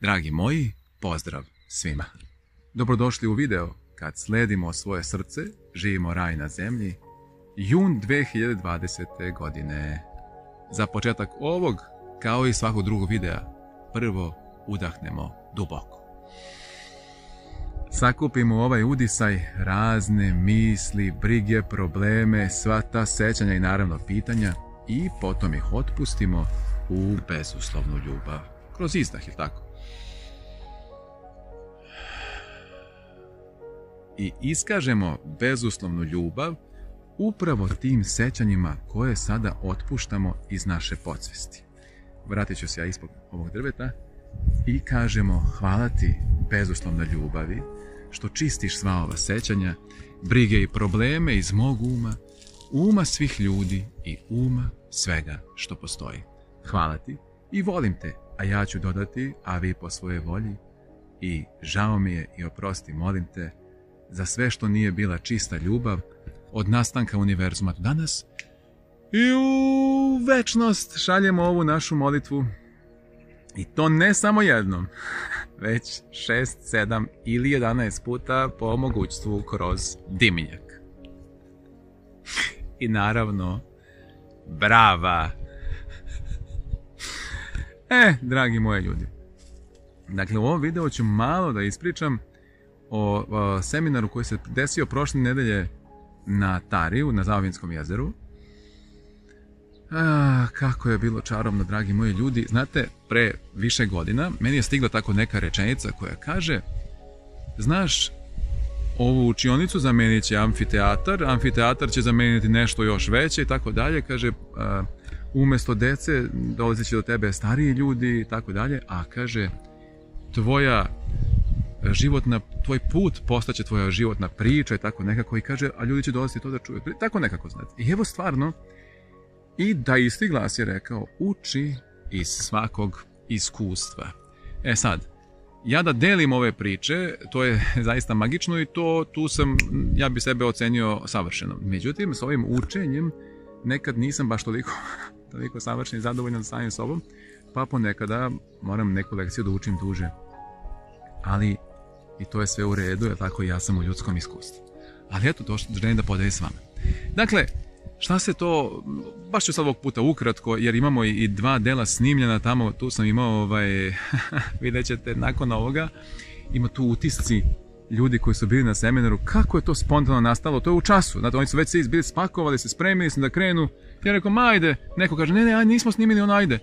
Dragi moji, pozdrav svima. Dobrodošli u video Kad sledimo svoje srce, živimo raj na zemlji, jun 2020. godine. Za početak ovog, kao i svakog drugog videa, prvo udahnemo duboko. Sakupimo ovaj udisaj, razne misli, brige, probleme, sva ta sećanja i naravno pitanja i potom ih otpustimo u bezuslovnu ljubav. Kroz izdah, je tako? I iskažemo bezuslovnu ljubav upravo tim sećanjima koje sada otpuštamo iz naše podsvesti. Vratit ću se ja ispod ovog drveta i kažemo hvala ti bezuslovna ljubavi što čistiš sva ova sećanja, brige i probleme iz mog uma, uma svih ljudi i uma svega što postoji. Hvala ti i volim te, a ja ću dodati, a vi po svojoj volji, i žao mi je i oprosti, molim te, za sve što nije bila čista ljubav od nastanka univerzuma do danas i u večnost šaljemo ovu našu molitvu, i to ne samo jednom, već 6, 7 ili 11 puta po mogućstvu kroz dimnjak. I naravno, brava! Dragi moji ljudi, dakle u ovom videu ću malo da ispričam o seminaru koji se desio prošle nedelje na Tari, na Zaovinskom jezeru. Kako je bilo čarobno, dragi moji ljudi. Znate, pre više godina meni je stigla tako neka rečenica koja kaže: znaš, ovu učionicu zamenit će amfiteatar, amfiteatar će zameniti nešto još veće i tako dalje. Kaže, umesto dece dolazit će do tebe stariji ljudi i tako dalje, a kaže, tvoj put postaće tvoja životna priča i tako nekako, i kaže, a ljudi će dolaziti to da čuju, tako nekako, znate. I evo stvarno, i da isti glas je rekao, uči iz svakog iskustva. E sad, ja da delim ove priče, to je zaista magično i tu sam, ja bi sebe ocenio savršeno. Međutim, s ovim učenjem nekad nisam baš toliko savršen i zadovoljan samim sobom, pa ponekada moram neku lekciju da učim duže. Ali i to je sve u redu, jer tako ja sam u ljudskom iskustvu. Ali eto, to želim da podelim s vama. Dakle, šta se to, baš ću sad ovog puta ukratko, jer imamo i dva dela snimljena tamo, tu sam imao, vidjet ćete nakon ovoga, ima tu utisci ljudi koji su bili na seminaru, kako je to spontano nastalo, to je u času, znači oni su već bili spakovali, se spremili su da krenu, ja rekao, ma ajde, neko kaže, ne, nismo snimili, ono ajde.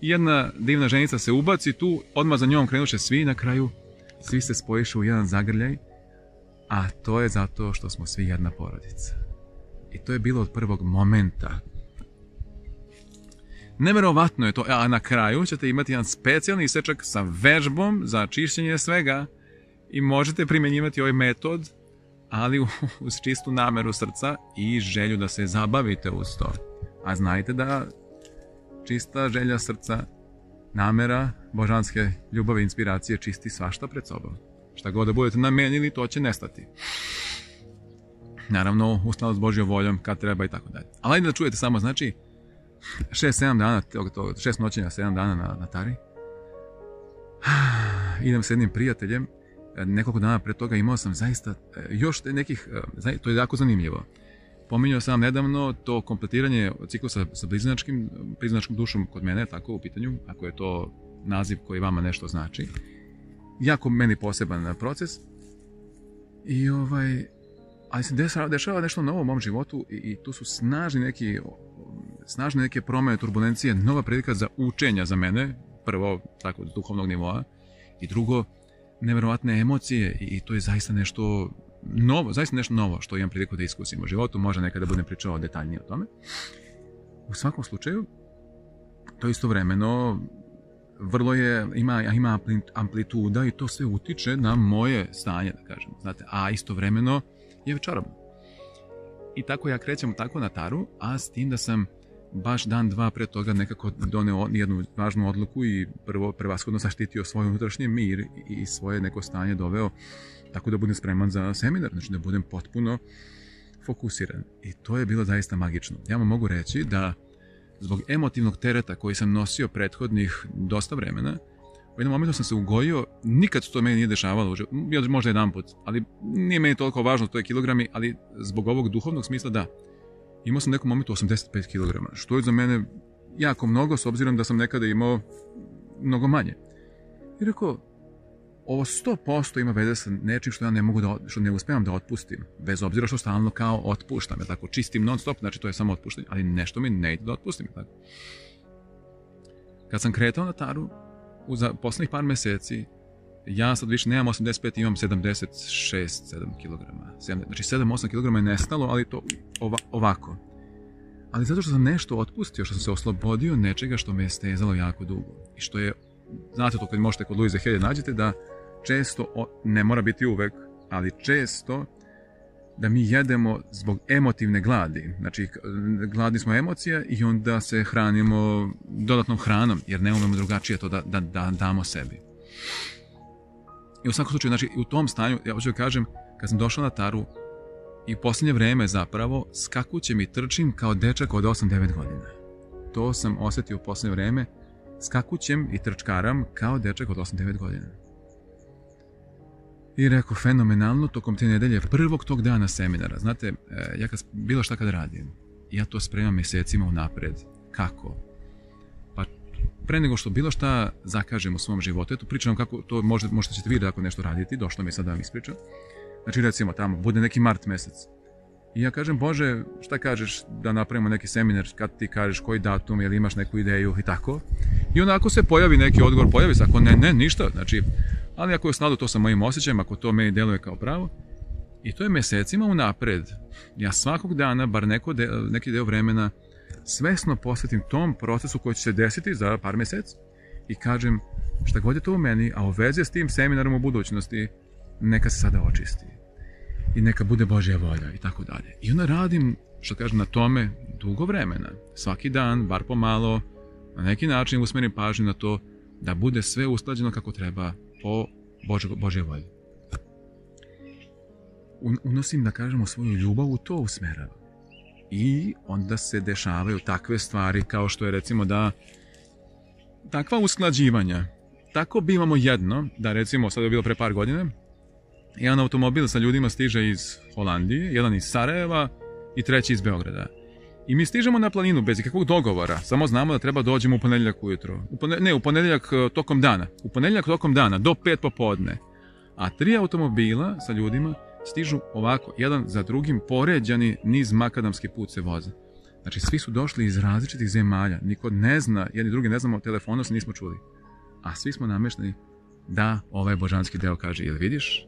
I jedna divna ženica se ubaci tu, odmah za njom krenuše svi, na kraju svi se spojišu u jedan zagrljaj, a to je zato što smo svi jedna porodica. I to je bilo od prvog momenta. Neverovatno je to, a na kraju ćete imati jedan specijalni isečak sa vežbom za čišćenje svega i možete primjenjivati ovaj metod, ali uz čistu nameru srca i želju da se zabavite uz to. A znajte da čista želja srca, namera božanske ljubave i inspiracije čisti svašta pred sobom. Šta god da budete namenili, to će nestati. Naravno, u skladu s Božjom voljom, kad treba i tako dalje. Ali ajde da čujete samo, znači, 6-7 dana, 6 noćenja, 7 dana na Tari. Idem s jednim prijateljem, nekoliko dana pre toga imao sam zaista još nekih, to je jako zanimljivo. Pominjao sam nedavno to kompletiranje ciklusa sa bliznačkom dušom kod mene, tako u pitanju, ako je to naziv koji vama nešto znači. Jako meni poseban proces. I ali se dešava nešto novo u mom životu i tu su snažne neke promene, turbulencije, nova prilika za učenja za mene, prvo, tako, od duhovnog nivoa, i drugo, nevjerovatne emocije, i to je zaista nešto novo, zaista nešto novo što imam priliku da iskusim u životu, možda nekada budem pričao detaljnije o tome. U svakom slučaju, to istovremeno vrlo je, ima amplituda i to sve utiče na moje stanje, da kažem, znate, a istovremeno je čarobno. I tako ja krećem tako na Taru, a s tim da sam baš dan, dva pre toga nekako doneo jednu važnu odluku i prevashodno zaštitio svoj unutrašnji mir i svoje neko stanje doveo tako da budem spreman za seminar, znači da budem potpuno fokusiran. I to je bilo zaista magično. Ja vam mogu reći da zbog emotivnog tereta koji sam nosio prethodnih dosta vremena, U jednom momentu sam se ugojio, nikad to meni nije dešavalo, možda jedan put, ali nije meni toliko važno, to je kilogrami, ali zbog ovog duhovnog smisla da. Imao sam u nekom momentu 85 kilograma, što je za mene jako mnogo, s obzirom da sam nekada imao mnogo manje. I rekao, ovo 100% ima veze sa nečim što ja ne mogu da, što ne uspevam da otpustim, bez obzira što stalno kao otpuštam, tako čistim non stop, znači to je samo otpuštanje, ali nešto mi ne ide da otpustim, tako. Kad sam kretao na Taru, u poslednjih par meseci, ja sad više nemam 85, imam 76-7 kilograma. Znači 7-8 kilograma je nestalo, ali to ovako. Ali zato što sam nešto otpustio, što sam se oslobodio nečega što me je stezalo jako dugo. I što je, znate to kad možete kod Louise Hay nađete, da često, ne mora biti uvek, ali često da mi jedemo zbog emotivne gladi. Znači, gladni smo emocija i onda se hranimo dodatnom hranom, jer ne umemo drugačije to da damo sebi. I u svakom slučaju, znači, u tom stanju, ja hoću da kažem, kad sam došao na Taru i u posljednje vreme zapravo skakućem i trčim kao dečak od 8-9 godina. To sam osetio u posljednje vreme, skakućem i trčkaram kao dečak od 8-9 godina. I rekao, fenomenalno, tokom te nedelje, prvog tog dana seminara, znate, ja kad bilo šta kad radim, ja to spremam mesecima unapred. Kako? Pa pre nego što bilo šta zakažem u svom životu, eto pričam kako to možda ćete vidjeti ako nešto raditi, došlo mi je sad da vam ispričam. Znači recimo tamo, bude neki mart mesec. I ja kažem, Bože, šta kažeš da napravimo neki seminar, kad ti kažeš koji datum, jel imaš neku ideju i tako. I onako se pojavi neki odgovor, pojavi se, ako ne, ništa, znači, ali ako je u skladu to sa mojim osjećajem, ako to meni deluje kao pravo, i to je mesecima unapred. Ja svakog dana, bar neki deo vremena, svesno posvetim tom procesu koji će se desiti za par meseci i kažem, šta god je to u meni, a u vezi s tim seminarom u budućnosti, neka se sada očisti. I neka bude Božja volja i tako dalje. I onda radim, što kažem, na tome dugo vremena. Svaki dan, bar pomalo, na neki način usmerim pažnju na to da bude sve usklađeno kako treba po Božjoj volji. Unosim, da kažemo, svoju ljubav u to usmeravam. I onda se dešavaju takve stvari kao što je recimo da takva usklađivanja. Tako bivamo jedno, da recimo, sad je bilo pre par godina, jedan automobil sa ljudima stiže iz Holandije, jedan iz Sarajeva i treći iz Beograda. I mi stižemo na planinu bez ikakvog dogovora, samo znamo da treba dođemo u ponedeljak ujutro. Ne, u ponedeljak tokom dana. U ponedeljak tokom dana, do 5 popodne. A 3 automobila sa ljudima stižu ovako, jedan za drugim, poređani niz makadamski put se voze. Znači, svi su došli iz različitih zemalja, niko ne zna, jedni drugi ne znamo, telefonom se nismo čuli. A svi smo namešteni da ovaj božanski deo kaže, jel vidiš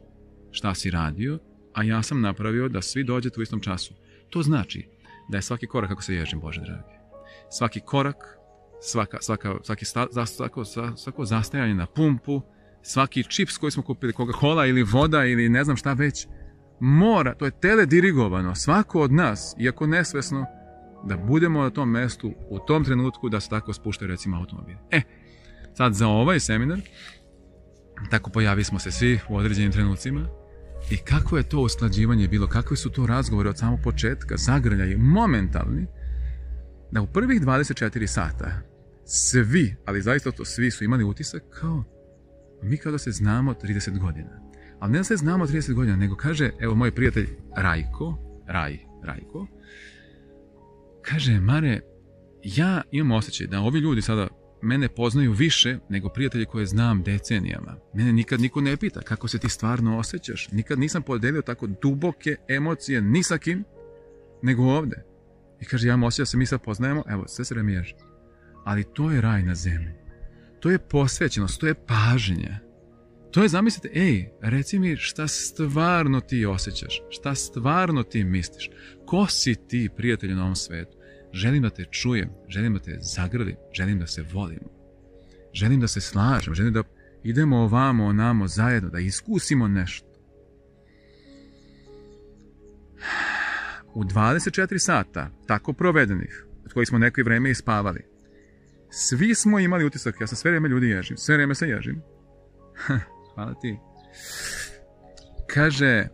šta si radio, a ja sam napravio da svi dođete u istom času. To znači da je svaki korak, kako se ježim, Bože dragi, svaki korak, svako zastajanje na pumpu, svaki čips koji smo kupili, Coca-Cola ili voda ili ne znam šta već, mora, to je teledirigovano, svako od nas, iako nesvesno, da budemo na tom mestu, u tom trenutku da se tako spuštaju recimo automobili. Sad za ovaj seminar, tako pojavili smo se svi u određenim trenucima, i kako je to usklađivanje bilo, kakvi su to razgovori od samog početka, zagrljaj, momentalni, da u prvih 24 sata svi, ali zaista to svi su imali utisak kao, mi kao da se znamo 30 godina. Ali ne da se znamo 30 godina, nego kaže, evo moj prijatelj Rajko, kaže, Mare, ja imam osjećaj da ovi ljudi sada mene poznaju više nego prijatelji koje znam decenijama. Mene nikad niko ne pita kako se ti stvarno osjećaš. Nikad nisam podelio tako duboke emocije ni sa kim, nego ovde. I kaže, ja vam osjećam da se mi sad poznajemo, evo, sve se remiježi. Ali to je raj na zemlji. To je posvećenost, to je pažnja. To je, zamislite, reci mi šta stvarno ti osjećaš, šta stvarno ti misliš. Ko si ti, prijatelj, na ovom svetu? Želim da te čujem, želim da te zagrlim, želim da se volimo, želim da se slažem, želim da idemo ovamo, onamo, zajedno, da iskusimo nešto. U 24 sata, tako provedenih, od kojih smo neko vreme ispavali, svi smo imali utisak, ja sam sve vreme ljudi ježim, sve vreme se ježim. Hvala ti. Kaže,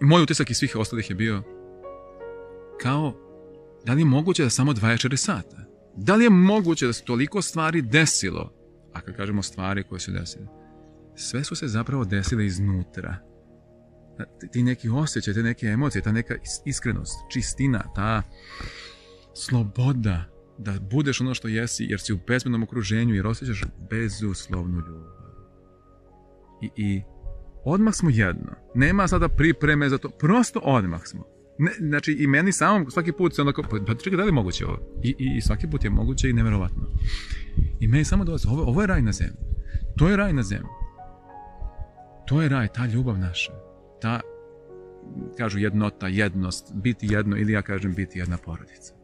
moj utisak i svih ostalih je bio kao, da li je moguće da samo 24 sata? Da li je moguće da se toliko stvari desilo, A kad kažemo stvari koje su desile, sve su se zapravo desile iznutra. Ti neki osjećaj, te neke emocije, ta neka iskrenost, čistina, ta sloboda da budeš ono što jesi, jer si u bezbednom okruženju, jer osjećaš bezuslovnu ljubav. I odmah smo jedno. Nema sada pripreme za to. Prosto odmah smo. Znači, i meni samom svaki put se onako, pa čekaj, da li je moguće ovo? I svaki put je moguće i nevjerovatno. I meni samo dolazi, ovo je raj na zemlji. To je raj na zemlji. To je raj, ta ljubav naša. Ta, kažu, jednota, jednost, biti jedno, ili ja kažem biti jedna porodica.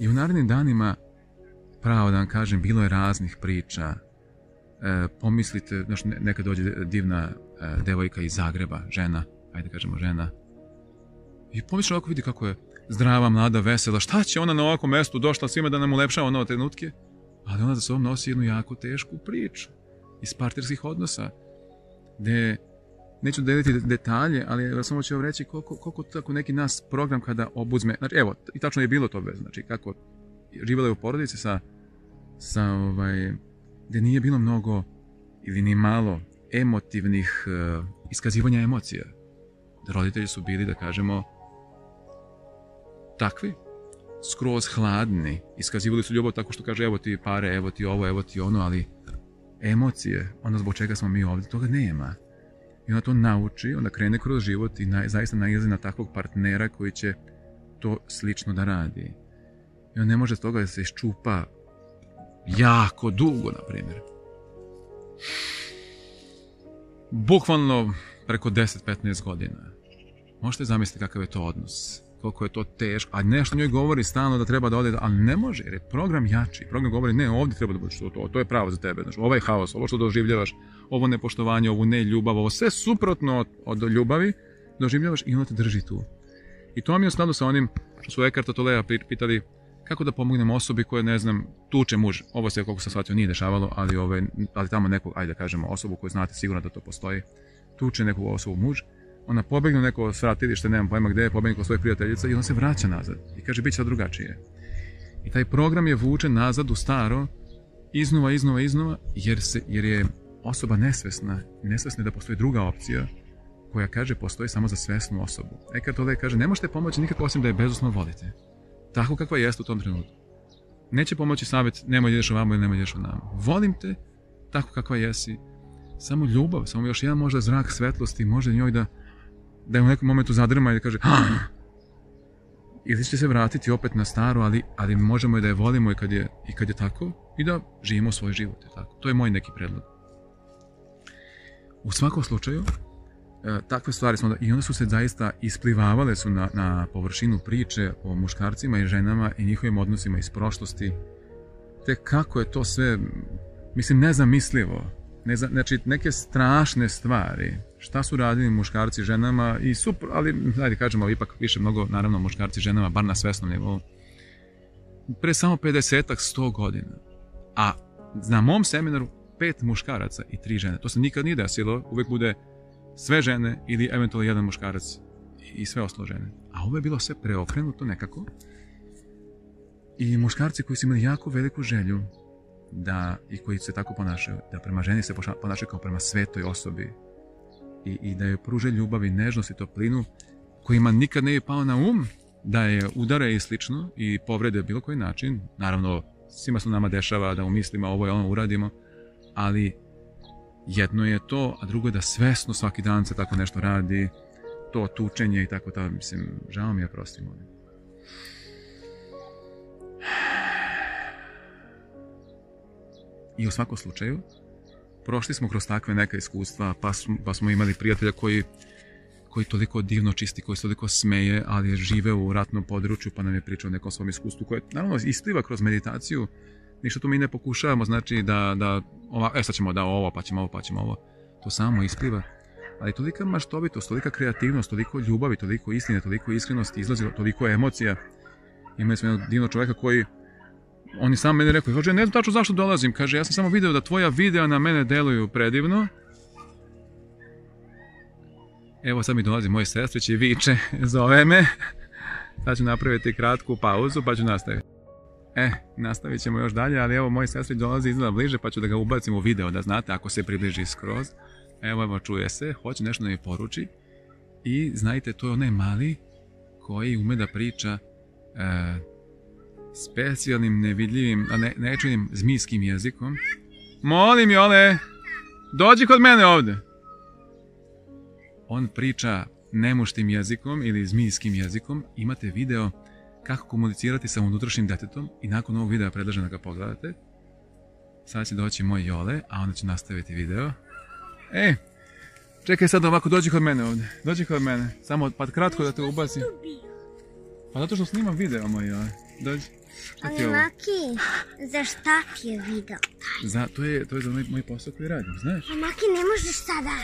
I u narednim danima, pravo da vam kažem, bilo je raznih priča. Pomislite, neka dođe divna devojka iz Zagreba, žena, ajde kažemo žena, i pomislite ovako, vidi kako je zdrava, mlada, vesela, šta će ona na ovakvom mestu, došla svima da nam ulepšava nove trenutke, ali ona za sobom nosi jednu jako tešku priču iz partnerskih odnosa, gde, neću deliti detalje, ali samo ću vam reći koliko tako neki nas program kada obuzme, znači evo, i tačno je bilo to vez, znači kako živjela je u porodici sa gde nije bilo mnogo ili ni malo emotivnih iskazivanja emocija. Roditelji su bili, da kažemo, takvi, skroz hladni. Iskazivali su ljubav tako što kaže evo ti pare, evo ti ovo, evo ti ono, ali emocije, ono zbog čega smo mi ovdje, toga nema. I onda to nauči, onda krene kroz život i zaista nailazi na takvog partnera koji će to slično da radi. I on ne može toga da se iščupa jako dugo, na primjer. Bukvalno preko 10-15 godina. Možete zamisliti kakav je to odnos, koliko je to teško, a nešto njoj govori stalno da treba da ode, ali ne može, jer je program jači. Program govori, ne, ovdje treba da budeš to, to je pravo za tebe, znaš, ovaj haos, ovo što doživljavaš, ovo nepoštovanje, ovu neljubav, ovo sve suprotno od ljubavi doživljavaš i ono te drži tu. I to mi je u skladu sa onim što su Eckhart Tolle pitali, kako da pomognem osobi koja, ne znam, tuče muž. Ovo se, koliko sam shvatio, nije dešavalo, ali tamo neku, ajde da kažemo, osobu koju znate sigurno da to postoji, tuče neku osobu muž, ona pobegne u neko sratilište, nemam pojma gde je, pobegne kod svojih prijateljica i ona se vraća nazad i kaže, bit će sad drugačije. I taj program je vučen nazad u staro, iznova, jer je osoba nesvesna da postoji druga opcija koja, kaže, postoji samo za svesnu osobu. Eckhart Tolle kaže, ne možete pomoći nikako osim da je bezuslovno volite. Tako kakva jeste u tom trenutku. Neće pomoći savjet, nemoj ideš ovamo ili nemoj ideš onamo. Volim te, tako kakva jesi. Samo ljubav, samo još jedan možda zrak svetlosti, možda njoj da je u nekom momentu zadrma i da kaže ili će se vratiti opet na staro, ali možemo i da je volimo i kad je tako i da živimo svoj život. To je moj neki predlog. U svakom slučaju, takve stvari smo, i onda su se zaista isplivavale su na površinu priče o muškarcima i ženama i njihovim odnosima iz prošlosti, te kako je to sve, mislim, nezamislivo, znači neke strašne stvari, šta su radili muškarci ženama i super, ali ajde kažemo ipak više mnogo, naravno muškarci ženama, bar na svesnom nivou, pre samo 50-100 godina, a na mom seminaru 5 muškaraca i 3 žene, to se nikad nije desilo, uvek bude sve žene ili eventualno jedan muškarac i sve ostalo žene. A ovo je bilo sve preokrenuto nekako. I muškarci koji su imali jako veliku želju i koji se tako ponašaju, da prema ženi se ponašaju kao prema svetoj osobi i da joj pruže ljubav i nežnost i toplinu kojima nikad ne je pao na um da je udare i slično i povrede bilo koji način. Naravno, svima se nama dešava da u mislima ovo i ono uradimo, ali jedno je to, a drugo je da svesno svaki dan se tako nešto radi, to tučenje i tako to, mislim, žao mi je, prosti molim. I u svakom slučaju, prošli smo kroz takve neka iskustva, pa smo imali prijatelja koji toliko divno čisti, koji se toliko smeje, ali žive u ratnom području, pa nam je pričao o nekom svom iskustvu koje, naravno, ispliva kroz meditaciju. Ništa tu mi ne pokušavamo, znači da sad ćemo da ovo, pa ćemo ovo. To samo ispliva. Ali tolika maštovitost, tolika kreativnost, toliko ljubavi, toliko istine, toliko iskrenosti, izlazilo toliko emocija. Imali smo jednog divnog čoveka koji, on je sam meni rekao, kaže, ne znam tačno zašto dolazim, kaže, ja sam samo video da tvoja videa na mene deluju predivno. Evo sad mi dolazi moj sestrić i viče, zove me. Sad ću napraviti kratku pauzu, pa ću nastaviti. Nastavit ćemo još dalje, ali evo moj sestrić dolazi izgleda bliže, pa ću da ga ubacim u video, da znate ako se približi skroz. Evo, čuje se, hoće nešto da mi poruči. I znajte, to je onaj mali koji ume da priča specijalnim, nevidljivim, a nečujnim zmijskim jezikom. Molim, Jole, dođi kod mene ovde. On priča nemuštim jezikom ili zmijskim jezikom. Imate video kako komunicirati sa unutrašnjim detetom i nakon ovog videa predlažem da ga pogledate. Sada će doći moj Jole, a onda će nastaviti video. Čekaj sad ovako, dođi kod mene ovde. Dođi kod mene. Samo pa kratko da te ubacim. Pa zato što snimam video, moj Jole. Dođi. Šta ti je ovo? Maki, za šta ti je video? To je za moj posao koji radim, znaš? Maki, ne možeš sada.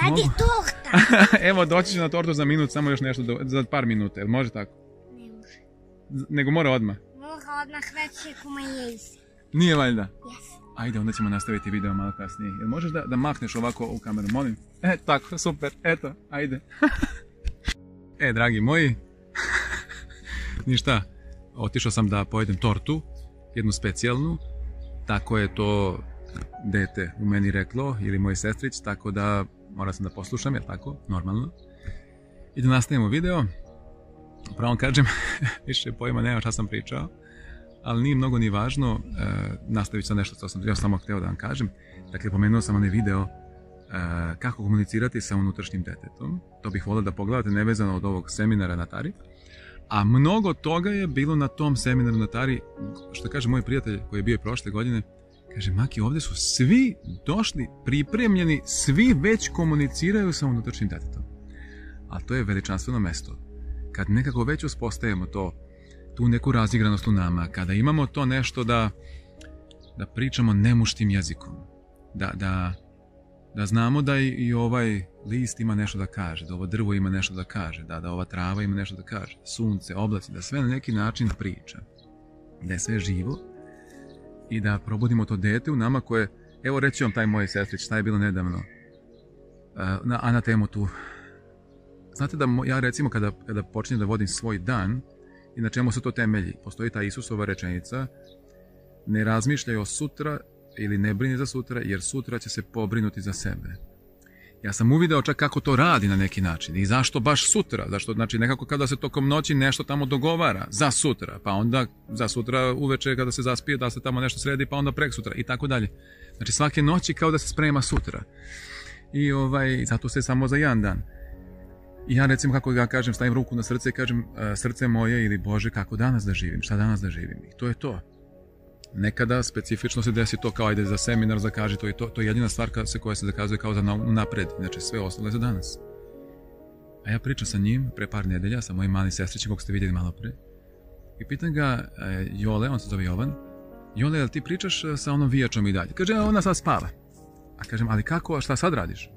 Sad je torta. Evo, doći ću na tortu za minut, samo još nešto, za par minuta. Jel može tako? Ne može. Nego mora odmah? Mora odmah, već je kuma jezi. Nije valjda? Jes. Ajde, onda ćemo nastaviti video malo kasnije. Jel možeš da makneš ovako u kameru, molim? Tako, super, eto, ajde. Dragi moji, ništa, otišao sam da pojedem tortu, jednu specijalnu, tako je to dete u meni reklo, ili moj sestrić, tako da moram sam da poslušam, jer tako, normalno. I da nastavimo video, pravo kažem, više pojma nema šta sam pričao, ali nije mnogo ni važno, nastavit ću nešto što ja samo hteo da vam kažem. Dakle, pomenuo sam onaj video kako komunicirati sa unutrašnjim detetom. To bih volio da pogledate nevezano od ovog seminara na Tari. A mnogo toga je bilo na tom seminaru na Tari, što kaže moj prijatelj koji je bio prošle godine, kaže, Maki, ovde su svi došli pripremljeni, svi već komuniciraju sa unutrašnjim detetom. A to je veličanstveno mesto. Kad nekako već uspostavimo tu neku razigranost u nama, kada imamo to nešto da pričamo nemuštim jezikom, da znamo da i ovaj list ima nešto da kaže, da ovo drvo ima nešto da kaže, da ova trava ima nešto da kaže, sunce, oblaci, da sve na neki način priča, da je sve živo i da probudimo to dete u nama koje, evo reći vam taj moj sestrić, šta je bilo nedavno, a na temu tu. Znate da ja recimo kada počinjem da vodim svoj dan, i na čemu se to temelji? Postoji ta Isusova rečenica, ne razmišljaj o sutra ili ne brini za sutra, jer sutra će se pobrinuti za sebe. Ja sam uvideo čak kako to radi na neki način i zašto baš sutra, zašto, znači nekako kada se tokom noći nešto tamo dogovara za sutra, pa onda za sutra uveče kada se zaspije da se tamo nešto sredi, pa onda prek sutra i tako dalje. Znači svake noći kao da se sprema sutra i zato se samo za jedan dan. I ja recimo, kako ja kažem, stavim ruku na srce i kažem, srce moje ili Bože, kako danas da živim, šta danas da živim. I to je to. Nekada specifično se desi to kao, ajde za seminar zakaži to i to. To je jedina stvar koja se zakazuje kao za napred, znači sve ostalo je za danas. A ja pričam sa njim pre par nedelja, sa mojim malim sestrićem, kog ste vidjeli malo pre. I pitan ga, Jole, on se zove Jovan, Jole, jel ti pričaš sa onom vijačom i dalje? Kaže, ona sad spava. A kažem, ali kako, šta sad radiš?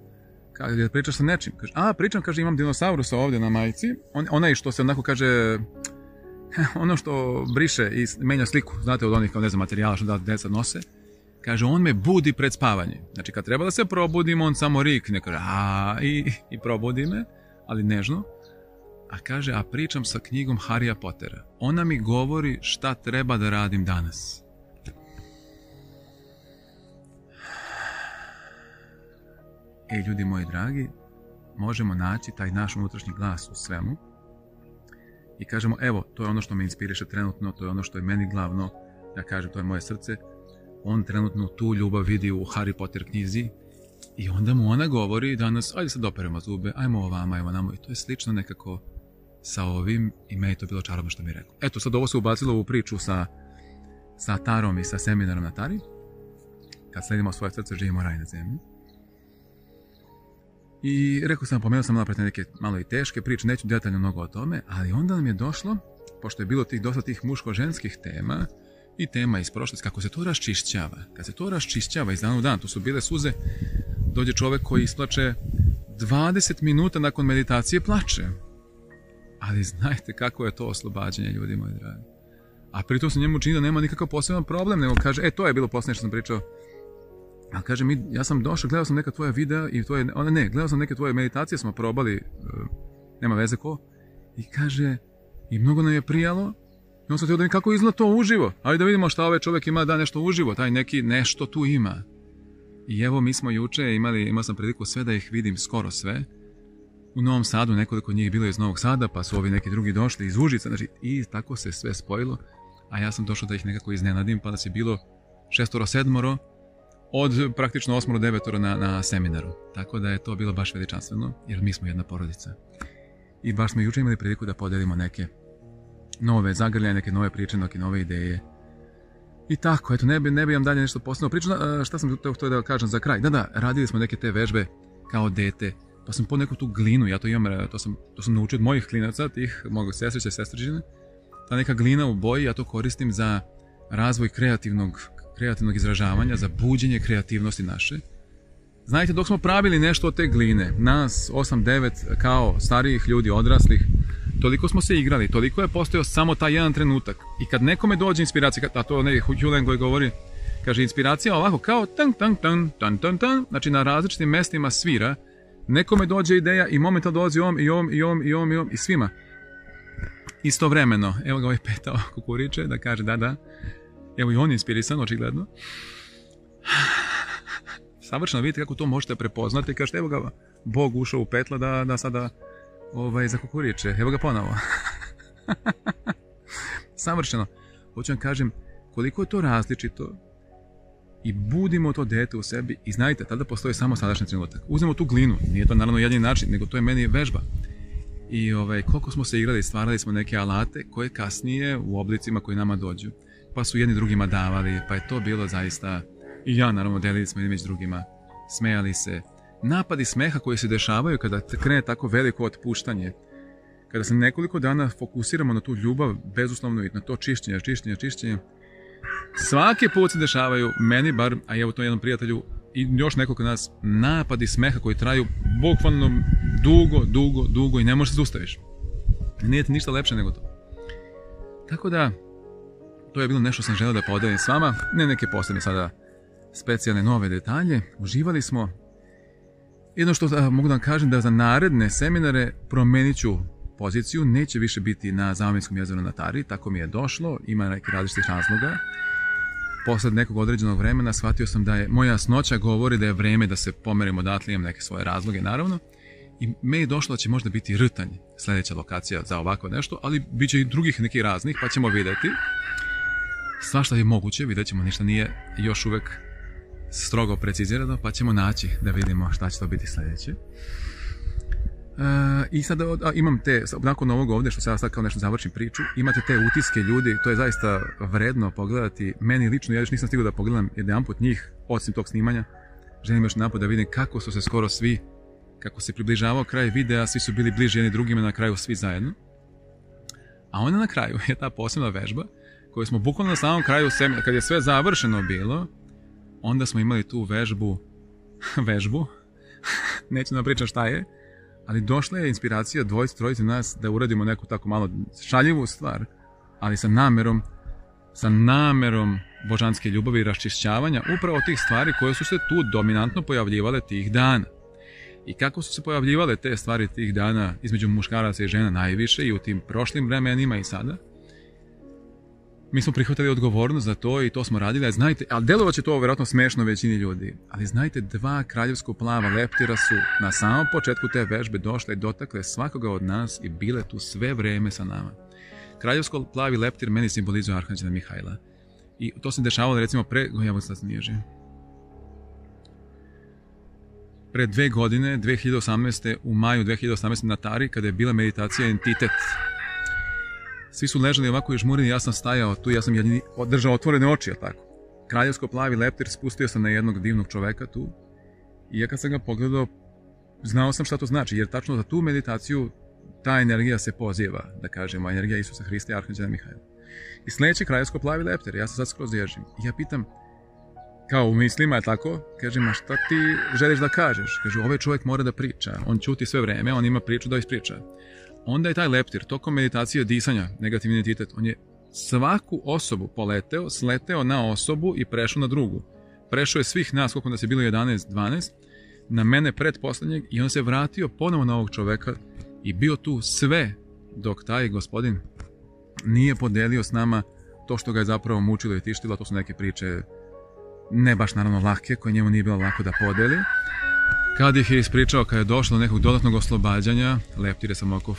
Kada pričaš sa nečim, kaže, pričam, kaže, imam dinosaurusa ovdje na majici, onaj što se onako kaže, ono što briše i menja sliku, znate, od onih, kao ne znam, materijala što da deca nose, kaže, on me budi pred spavanje. Znači, kad treba da se probudim, on samo rikne, kaže, i probudi me, ali nežno, a kaže, a pričam sa knjigom Harryja Pottera. Ona mi govori šta treba da radim danas. Ljudi moji dragi, možemo naći taj naš unutrašnji glas u svemu i kažemo, evo, to je ono što me inspiriše trenutno, to je ono što je meni glavno, ja kažem, to je moje srce, on trenutno tu ljubav vidi u Harry Potter knjizi i onda mu ona govori danas, ajde sad operemo zube, ajmo ovamo, ajmo namo, i to je slično nekako sa ovim i meni to bilo čarobno što mi je rekao. Eto, sad ovo se ubacilo u priču sa Tarom i sa seminarom na Tari. Kad sledimo svoje srce, živimo raj na zemlji. I rekao sam, pomenuo sam napred neke malo i teške priče, neću detaljno mnogo o tome, ali onda nam je došlo, pošto je bilo dosta tih muško-ženskih tema i tema iz prošlosti, kako se to raščišćava. Kad se to raščišćava iz dana u dan, tu su bile suze, dođe čovek koji isplače 20 minuta nakon meditacije plače. Ali znajte kako je to oslobađanje, ljudi moji dragi. A pritom se njemu čini da nema nikakav poseban problem, nego kaže, to je bilo poslednje što sam pričao. Ali kaže mi, ja sam došao, gledao sam neka tvoja videa i tvoje, ne, gledao sam neke tvoje meditacije, smo probali, nema veze ko, i kaže, i mnogo nam je prijalo, I on sam htio da mi kako izgleda to uživo. Ali da vidimo šta ovaj čovjek ima da nešto uživo. Taj neki nešto tu ima. I evo mi smo juče imao sam priliku sve da ih vidim, skoro sve. U Novom Sadu nekoliko njih bilo iz Novog Sada, pa su ovi neki drugi došli iz Užica. Znači, i tako se sve spojilo. A ja sam došao da ih nekako iznenadim, pa nas je bilo 6-7 od praktično 8-9 na seminaru. Tako da je to bilo baš veličanstveno, jer mi smo jedna porodica. I baš smo juče imali priliku da podelimo neke nove zagrljaje, neke nove priče, neke nove ideje. I tako, eto, ne bi vam dalje nešto posebno pričao. Šta sam to htio da kažem za kraj? Da, radili smo neke te vežbe kao dete, pa sam po neku tu glinu, ja to imam, to sam naučio od mojih klinaca, tih mojeg sestrića i sestričine. Ta neka glina u boji, ja to koristim za razvoj kreativnog izražavanja, za buđenje kreativnosti naše. Znajte, dok smo pravili nešto od te gline, nas 8-9 kao starijih ljudi, odraslih, toliko smo se igrali, toliko je postojao samo taj jedan trenutak. I kad nekome dođe inspiracija, a to onaj Hulen koji govori, kaže inspiracija ovako kao tan tan tan tan tan tan, znači na različitim mestima svira, nekome dođe ideja i momentalno dolazi i svima. Istovremeno, evo ga ovaj petao kukuriče da kaže da, evo i on je inspirisan očigledno. Savršeno vidite kako to možete prepoznati, kažete evo ga Bog ušao u petla da sada za kukuriče, evo ga ponovo. Savršeno, hoću vam kažem koliko je to različito i budimo to dete u sebi i znajte, tada postoji samo sadašnji trenutak. Uzmemo tu glinu, nije to naravno jedini način, nego to je meni vežba. I koliko smo se igrali, stvarali smo neke alate koje kasnije u oblicima koji nama dođu, pa su jedni drugima davali, pa je to bilo zaista, i ja naravno delili smo jedni među drugima, smejali se. Napadi smeha koji se dešavaju kada krene tako veliko otpuštanje, kada se nekoliko dana fokusiramo na tu ljubav bezuslovno i na to čišćenje, svaki put se dešavaju, meni bar, a evo to jednom prijatelju i još nekoliko nas, napadi smeha koji traju bukvalno dugo i ne možeš se zaustaviš. Nije ti ništa lepše nego to. Tako da, to je bilo nešto sam želeo da podelim s vama, ne neke posebne sada specijalne nove detalje, uživali smo. Jedno što mogu da vam kažem da za naredne seminare promenit ću poziciju, neće više biti na Zaovinskom jezeru na Tari, tako mi je došlo, ima neki različitih razloga. Posle nekog određenog vremena shvatio sam da je moja jasnoća govori da je vreme da se pomerim odatle, imam neke svoje razloge naravno. I me je došlo da će možda biti Rtanj sljedeća lokacija za ovako nešto, ali bit će i drugih nekih raznih pa ćemo vidjeti. Svašta je moguće, vidjet ćemo, ništa nije još uvek strogo precizirano, pa ćemo naći da vidimo šta će to biti sljedeće. I sad imam te, nakon ovog ovdje što sad kao nešto završim priču, imate te utiske ljudi, to je zaista vredno pogledati. Meni lično, ja još nisam stigao da pogledam jedanput njih, osim tog snimanja, želim još naput da vidim kako su se skoro svi, kako se približavao kraj videa, svi su bili bliži jedni drugima, na kraju svi zajedno. A onda na kraju je ta posebna vežba koju smo bukvalno na samom kraju, kad je sve završeno bilo, onda smo imali tu vežbu, neću nam pričati šta je, ali došla je inspiracija dvojice nas da uradimo neku tako malo šaljivu stvar, ali sa namerom božanske ljubavi i raščišćavanja upravo tih stvari koje su se tu dominantno pojavljivale tih dana. I kako su se pojavljivale te stvari tih dana između muškaraca i žena najviše i u tim prošlim vremenima i sada, mi smo prihvatili odgovornost za to i to smo radili, a znajte, a delovat će to vjerojatno smešno većini ljudi, ali znajte, dva kraljevsko plava leptira su na samom početku te vežbe došle i dotakle svakoga od nas i bile tu sve vreme sa nama. Kraljevsko plavi leptir meni simbolizuje Arhanđela Mihajla. I to se dešavalo recimo pre 2 godine, 2018. u maju 2018. na Tari, kada je bila meditacija Entitet. Svi su ležali ovako i žmurili, ja sam stajao tu, ja sam jedini držao otvorene oči, ali tako. Kraljevsko plavi leptir spustio sam na jednog divnog čoveka tu i ja kad sam ga pogledao, znao sam šta to znači, jer tačno za tu meditaciju ta energija se poziva, da kažemo, energija Isusa Hrista i Arhanđela Mihajla. I sledeći kraljevsko plavi leptir, ja se sad skroz ježim i ja pitam, kao u mislima je tako, kažem, a šta ti želiš da kažeš? Kažu, ovaj čovjek mora da priča, on ćuti sve vreme, on ima priču da ispriča. Onda je taj leptir, tokom meditacije disanja, negativni identitet, on je svaku osobu poleteo, sleteo na osobu i prešao na drugu. Prešao je svih nas, koliko nas je bilo 11, 12, na mene predposlednjeg i on se vratio ponovo na ovog čoveka i bio tu sve dok taj gospodin nije podelio s nama to što ga je zapravo mučilo i tištilo, to su neke priče, ne baš naravno lake, koje njemu nije bilo lako da podeli. Kad ih je ispričao, kad je došlo do nekog dodatnog oslobađanja, leptire sam oko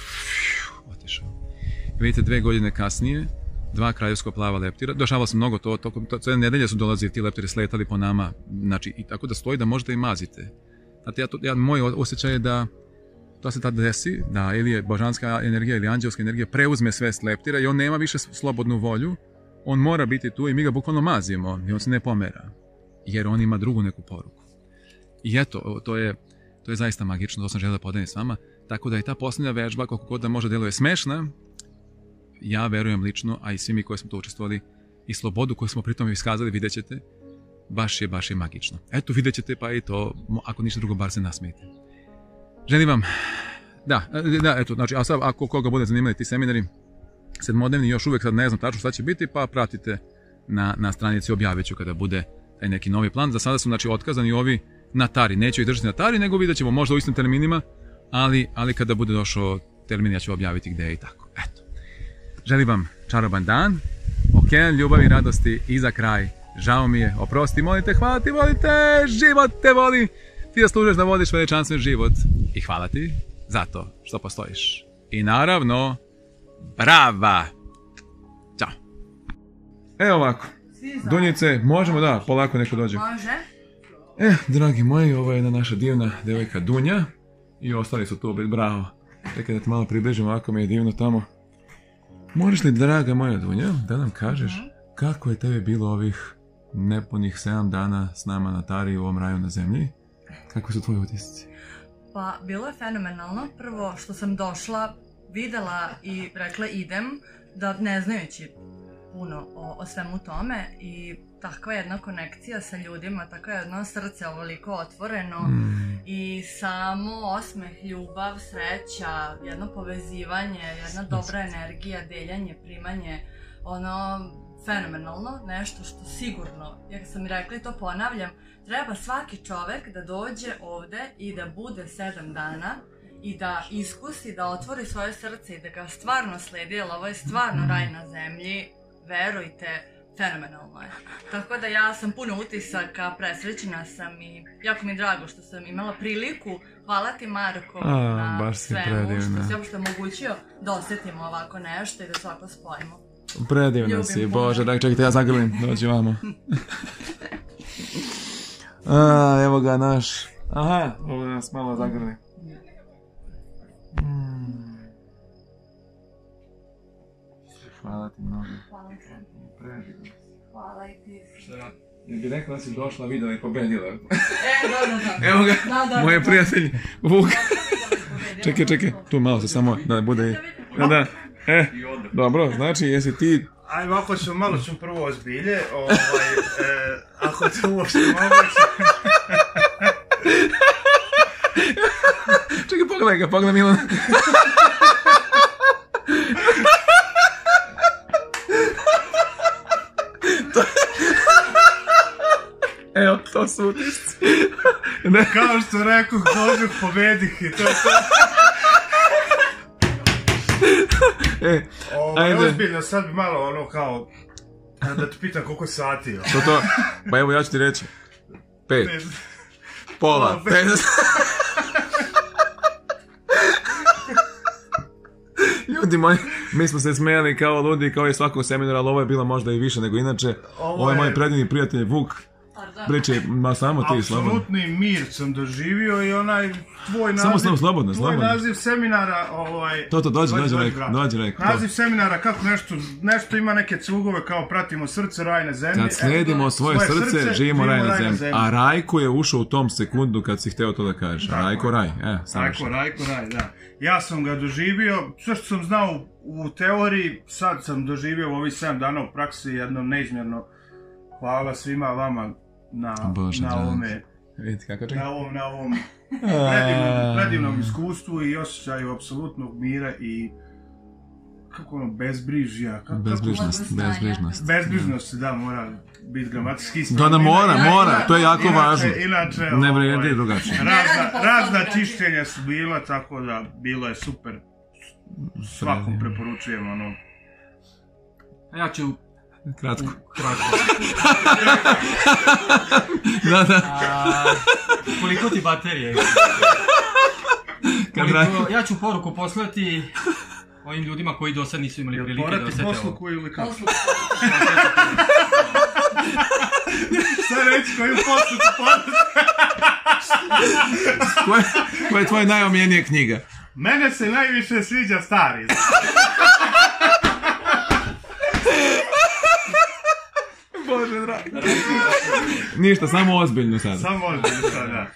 otišao. Vidite, 2 godine kasnije, 2 kraljevsko plava leptira, došavalo se mnogo to, sve nedelje su dolazili ti leptiri, sletali po nama, znači, i tako da stoji da možda i mazite. Znate, moj osjećaj je da to se tad desi, da ili je božanska energija ili anđelska energija preuzme sve s leptira i on nema više slobodnu volju, on mora biti tu i mi ga bukvalno mazimo i on se ne pomera, jer on ima drugu neku poruku. I eto, to je zaista magično, to sam želeo da podelim s vama, tako da i ta posljednja vežba, koliko god da možda deluje smešna, ja verujem lično, a i svi mi koji smo to učestvovali, i slobodu koju smo pritom iskazali, vidjet ćete, baš je magično. Eto, vidjet ćete, pa i to, ako ništa drugo, bar se nasmijete. Želim vam, da, eto, znači, a sad, ako koga bude zanimali ti seminari, 7-dnevni, još uvek sad ne znam tačno šta će biti, pa pratite na stranici, objavit ću kada bude taj neki novi plan. Za sada su, znači, otkazani ovi na Tari, neću ih držati na Tari, nego vidjet ćemo možda u istim terminima, ali kada bude došao termin, ja ću objaviti gde je i tako. Eto, želim vam čaroban dan, okean ljubavi i radosti i za kraj, žao mi je, oprosti, molite, hvala ti, volite, život te voli, ti zaslužuješ da vodiš veličanstven život i hvala ti zato što postojiš. I naravno, brava! Ćao! Evo ovako, Dunjice, možemo da polako neko dođe. Može. Dragi moji, ovo je jedna naša divna devojka Dunja i ostali su tu opet, bravo. Čekaj da te malo približim, ovako mi je divno tamo. Možeš li, draga moja Dunja, da nam kažeš kako je tebe bilo ovih nepunih 7 dana s nama na Tari u ovom raju na zemlji? Kako su tvoji utisci? Pa, bilo je fenomenalno. Prvo što sam došla, videla i rekla idem, da ne znajući puno o svemu tome, i takva jedna konekcija sa ljudima, takva jedno srce ovoliko otvoreno i samo osmeh, ljubav, sreća, jedno povezivanje, jedna dobra energija, deljanje, primanje, ono fenomenalno, nešto što sigurno, ja sam i rekla i to ponavljam, treba svaki čovek da dođe ovde i da bude 7 dana i da iskusi, da otvori svoje srce i da ga stvarno sledi, jer ovo je stvarno raj na zemlji, verujte, fenomenalno je. Tako da ja sam puno utisaka, presrećena sam i jako mi je drago što sam imala priliku. Hvala ti, Marko, na svemu što si uopšte omogućio da osetimo ovako nešto i da svako spojimo. Predivna si, Bože, dakle, čekajte, ja zagrlim, dođi vamo. Evo ga naš, aha, ovo nas malo zagrli. Hvala ti mnogo. Hvala ti. Predivna si. Hvala i ti. Šta? Jer bi rekla da si došla, videla i pobedila. Da. Evo ga, moje prijatelje, Vuk. Čekaj, tu malo se samo, da bude i... Da. Dobro, znači, jesi ti... Ajmo, ako ću, malo ću prvo ozbilje, ako to uopšte moguće... Čekaj, pogledaj ga, pogledaj Milun. Evo, to su utisci. Kao što rekao, Božuk pobedih i to je to. Ozbiljno, sad bi malo ono kao, da ti pitam koliko sati. Pa evo ja ću ti reći, 5, pola, 5. Ljudi moji, mi smo se smijeli kao ludi, kao i svakog seminara, ali ovo je bilo možda i više nego inače. Ovo je moj predivni prijatelj Vuk. Priče, ma samo ti, slobodno. Apsolutni mir sam doživio i onaj tvoj naziv seminara... To, dođi, rekao. Naziv seminara, kako nešto ima neke cugove kao pratimo srce, raj na zemlji. Kad sledimo svoje srce, živimo raj na zemlji. A Rajko je ušao u tom sekundu kad si hteo to da kažeš. Rajko, raj, da. Ja sam ga doživio, sve što sam znao u teoriji, sad sam doživio ovih 7 dana u praksi jedno neizmjerno. Hvala svima vama na ovom predivnom iskustvu i osjećaju apsolutnog mira i kako ono, bezbrižja. Bezbrižnost, da, mora biti gramatski ispravno. Da, mora, to je jako važno. Inače, razna čišćenja su bila, tako da bilo je super. Svakom preporučujem, ono, Ja ću... Kratko. Da, da. Koliko ti baterije? Ja ću poruku poslati ovim ljudima koji do sad nisu imali prilike da osete ovo. Porati posluku ili kako? Sada reći koju posluku porati. Koja je tvoja najomjenija knjiga? Mene se najviše sviđa Stari. Bože dragi. Ništa, samo ozbiljno sada. Samo ozbiljno sada.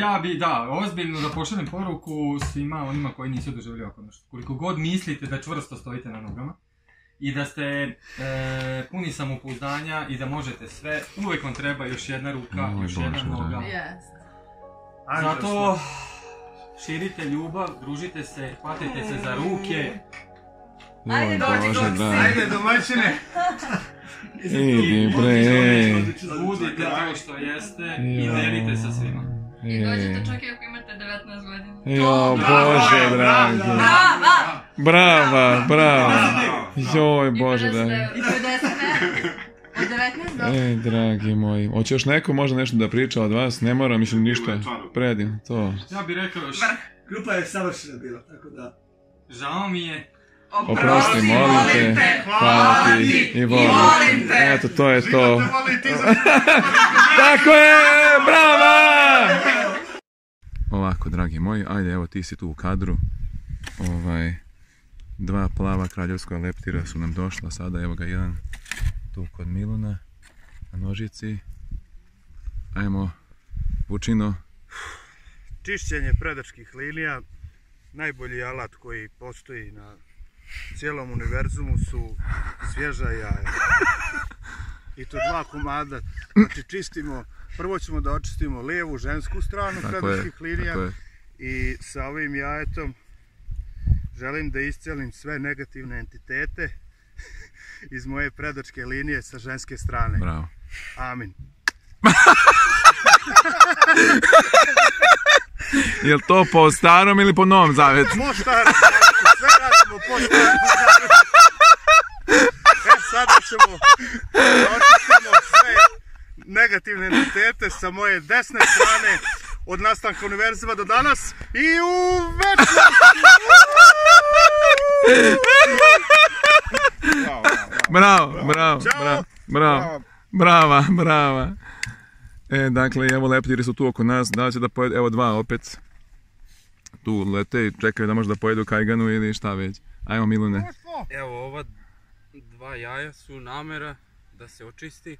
Ja bi, da, ozbiljno da pošaljem poruku svima onima koji nisu doživjeli ovako nešto. Koliko god mislite da čvrsto stojite na nogama i da ste puni samopouzdanja i da možete sve, uvijek vam treba još jedna ruka, još jedna noga. Zato širite ljubav, družite se, hvatite se za ruke. Ajde dođi god se! Ajde domaćine! Idi bre! Budite to što jeste i delite sa svima. I dođete čak i ako imate 19 godina. Jo, Bože dragi! Brava! Brava, brava! Joj, Bože dragi! I 50 euro! Od 19 do... Ej, dragi moji, hoće još neko možda nešto da priča od vas? Ne mora, mislim ništa. Predivno, to. Ja bih rekao još... Grupa je savršena bila, tako da... Žao mi je... Oprosti, molim te, hvala ti i volim te. Eto, to je to. Tako je, bravo! Ovako, dragi moji, ajde, evo ti si tu u kadru. Dva plava kraljevska leptira su nam došla, sada evo ga jedan tu kod Miluna, na nožici. Ajmo, Vučino. Čišćenje predačkih linija, najbolji alat koji postoji na cijelom univerzumu su svježa jaja. I to dva komada. Znači čistimo, prvo ćemo da očistimo lijevu žensku stranu predačkih linija i sa ovim jajetom želim da iscijelim sve negativne entitete iz moje predačke linije sa ženske strane. Bravo. Amin. Jel to po starom ili po novom zavetu? Po starom, sve radimo po starom zavetu. E sada ćemo da očistimo sve negativne entitete sa moje desne strane od nastanka univerzuma do danas i u večnosti! Bravo, bravo, bravo, brava, brava. E, dakle, evo leptiri su tu oko nas, da li će da pojedu, evo dva opet. Tu lete i čekaju da možda pojedu kajganu ili šta već. Ajmo Milune. Evo, ova dva jaja su namera da se očisti.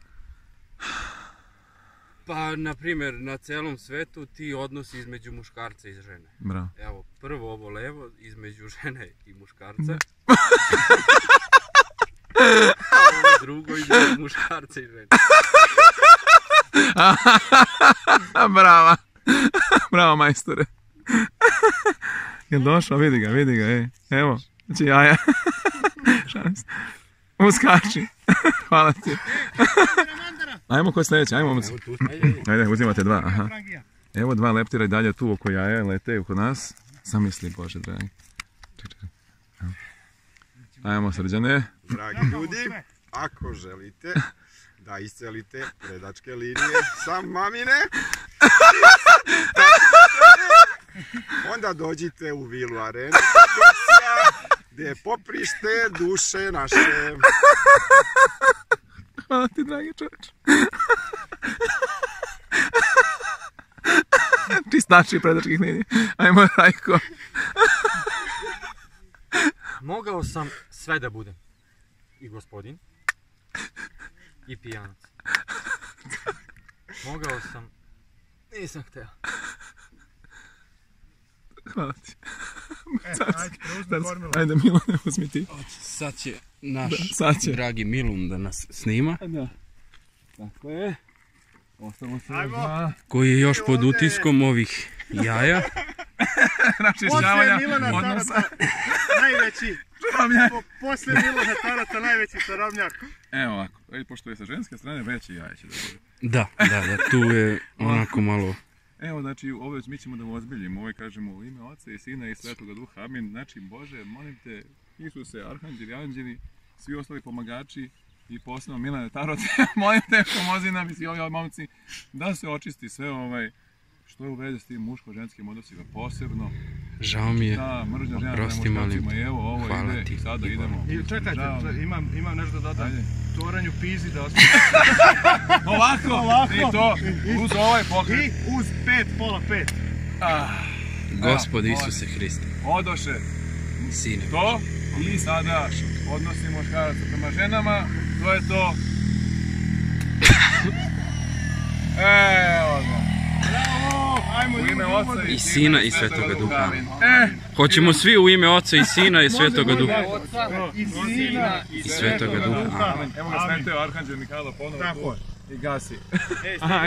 Pa, na primjer, na celom svetu ti odnosi između muškarca i žene. Bravo. Evo, prvo ovo levo, između žene i muškarca. Ovo drugo između muškarca i žene. Brava. Bravo, majstore. Jel došao? Vidi ga, vidi ga. Evo, znači jaja. Šans. Uskači. Hvala ti. Ajmo, ko je sljedeći? Ajmo, momci. Ajde, uzimate dva. Evo dva leptira i dalje tu oko jaja, lete oko nas. Sam misli, Bože, dragi. Ajmo, Srđane. Dragi ljudi, ako želite da iscelite predačke linije sa mamine, onda dođite u Vilu Arena gdje poprište duše naše. Hvala ti, dragi čovječ. Čistači predačkih linija. Ajmo, Rajko. Mogao sam sve da budem. I gospodin. I pijanac. Mogao sam... Nisam hteo. Hvala ti. Ajde, Milune, uzmi ti. Sad će naš dragi Milun da nas snima. Tako je. Koji je još pod utiskom ovih jaja. Poslije Milana Tarata najveći čarobnjak. Poslije Milana Tarata najveći čarobnjak. Evo ovako, pošto je sa ženske strane veći jaje će da bude. Da, da, tu je onako malo... Evo, znači, ovdje mi ćemo da ozbiljimo, ovo je, kažemo, u ime Oca i Sina i Svetoga Duha, amin, znači, Bože, molim te, Isuse, Arhanđeli, Anđeli, svi ostali pomagači i posebno Milane Tarot, molim te, pomozi nam i svi ovi momci da se očisti sve što je u vezi s tim muško-ženskim odnosima posebno. Žao mi je, oprosti molim te, hvala ti. Čekajte, imam nešto da dodam. Toranju pizi da ostavim. Ovako, i to, uz ovaj pokret. I uz pet, pola pet. Gospod Isuse Hriste. Odoše. Sine. To, i sada odnosi muškaraca prema ženama, to je to. Evo ga. U ime Oca i Sina i Svetoga Duha. Hoćemo svi u ime Oca i Sina i Svetoga Duha. I Svetoga Duha. Evo ga smeteo Arhanđel Mihajlo ponovno tu i gasi. Aha,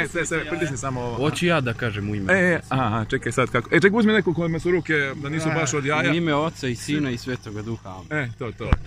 pritisni samo ovo. Hoću ja da kažem u ime. Aha, čekaj sad kako. Čekaj, uzmi neku kojima su ruke da nisu baš od jaja. U ime Oca i Sina i Svetoga Duha. To.